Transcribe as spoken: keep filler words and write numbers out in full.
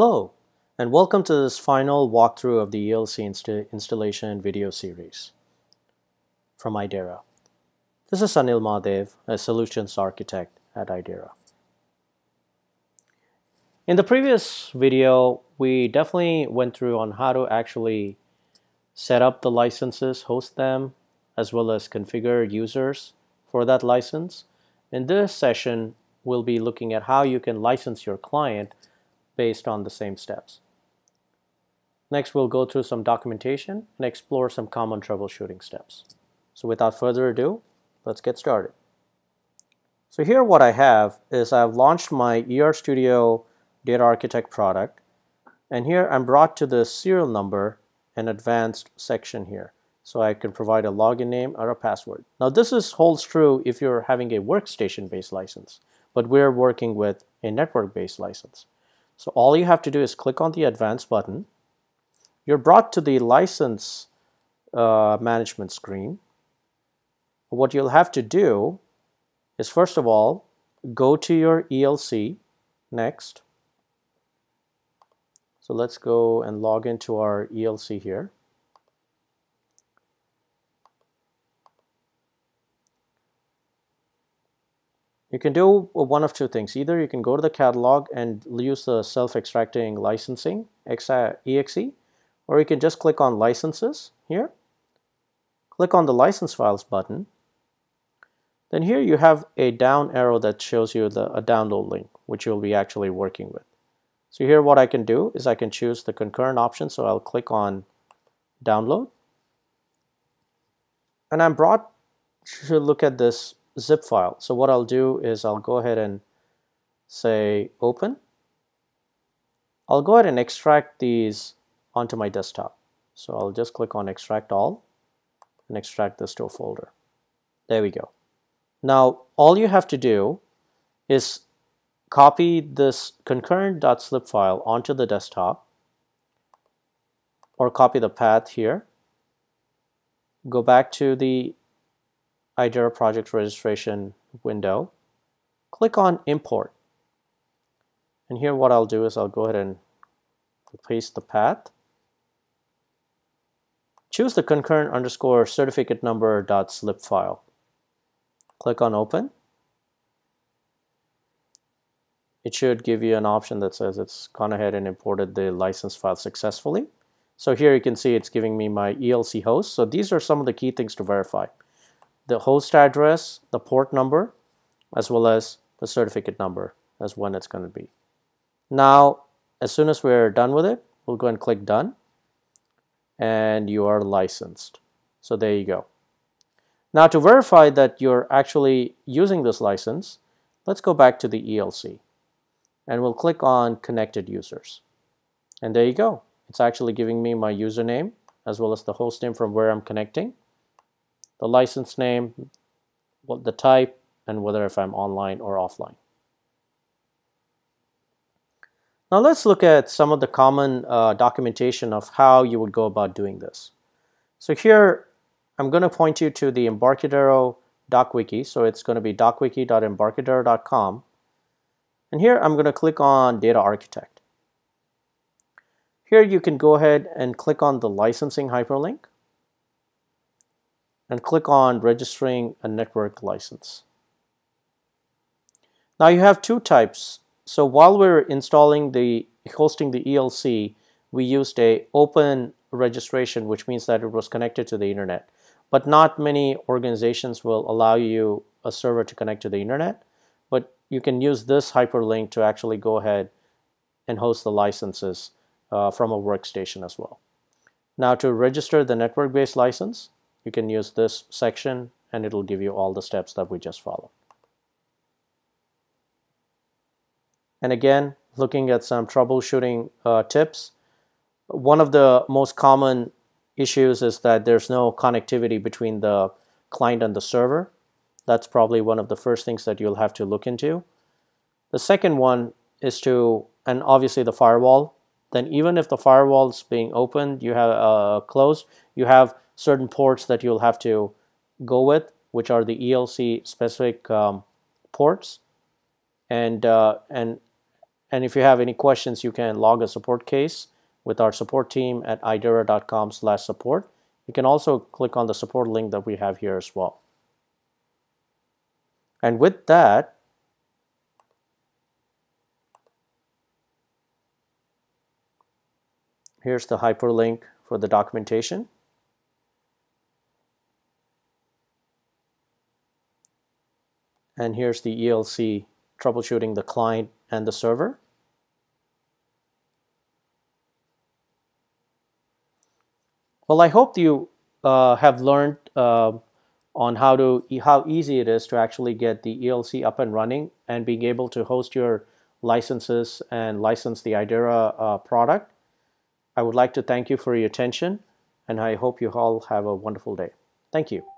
Hello, and welcome to this final walkthrough of the E L C inst installation video series from IDERA. This is Anil Madhav, a solutions architect at IDERA. In the previous video, we definitely went through on how to actually set up the licenses, host them, as well as configure users for that license. In this session, we'll be looking at how you can license your client based on the same steps. Next, we'll go through some documentation and explore some common troubleshooting steps. So without further ado, let's get started. So here what I have is I've launched my E R/Studio Data Architect product, and here I'm brought to the serial number and advanced section here. So I can provide a login name or a password. Now this is holds true if you're having a workstation-based license, but we're working with a network-based license. So all you have to do is click on the Advanced button. You're brought to the License uh, Management screen. What you'll have to do is, first of all, go to your E L C. Next. So let's go and log into our E L C here. You can do one of two things. Either you can go to the catalog and use the self-extracting licensing, exe, or you can just click on licenses here. Click on the license files button. Then here you have a down arrow that shows you the, a download link, which you'll be actually working with. So here what I can do is I can choose the concurrent option. So I'll click on download. And I'm brought to look at this zip file. So what I'll do is I'll go ahead and say open. I'll go ahead and extract these onto my desktop. So I'll just click on extract all and extract this to a folder. There we go. Now all you have to do is copy this concurrent.slip file onto the desktop, or copy the path here. Go back to the IDERA project registration window, click on import, and here what I'll do is I'll go ahead and paste the path, choose the concurrent underscore certificate number dot slip file, click on open. It should give you an option that says it's gone ahead and imported the license file successfully. So here you can see it's giving me my E L C host. So these are some of the key things to verify: the host address, the port number, as well as the certificate number as when it's going to be. Now, as soon as we're done with it, we'll go and click done, and you are licensed. So there you go. Now to verify that you're actually using this license, let's go back to the E L C, and we'll click on connected users. And there you go. It's actually giving me my username as well as the host name from where I'm connecting, the license name, what the type, and whether if I'm online or offline. Now let's look at some of the common uh, documentation of how you would go about doing this. So here I'm going to point you to the Embarcadero DocWiki. So it's going to be docwiki dot embarcadero dot com. And here I'm going to click on Data Architect. Here you can go ahead and click on the licensing hyperlink, and click on registering a network license. Now you have two types. So while we're installing the hosting the E L C, we used a open registration, which means that it was connected to the internet. But not many organizations will allow you a server to connect to the internet. But you can use this hyperlink to actually go ahead and host the licenses uh, from a workstation as well. Now to register the network-based license, you can use this section, and it'll give you all the steps that we just followed. And again, looking at some troubleshooting uh, tips, one of the most common issues is that there's no connectivity between the client and the server. That's probably one of the first things that you'll have to look into. The second one is to, and obviously the firewall, then even if the firewall's being opened, you have uh, closed, you have certain ports that you'll have to go with, which are the E L C specific um, ports, and uh, and And if you have any questions, you can log a support case with our support team at idera dot com slash support. You can also click on the support link that we have here as well. And with that, here's the hyperlink for the documentation. And here's the E L C troubleshooting the client and the server. Well, I hope you uh, have learned uh, on how to e how easy it is to actually get the E L C up and running and being able to host your licenses and license the IDERA uh, product. I would like to thank you for your attention, and I hope you all have a wonderful day. Thank you.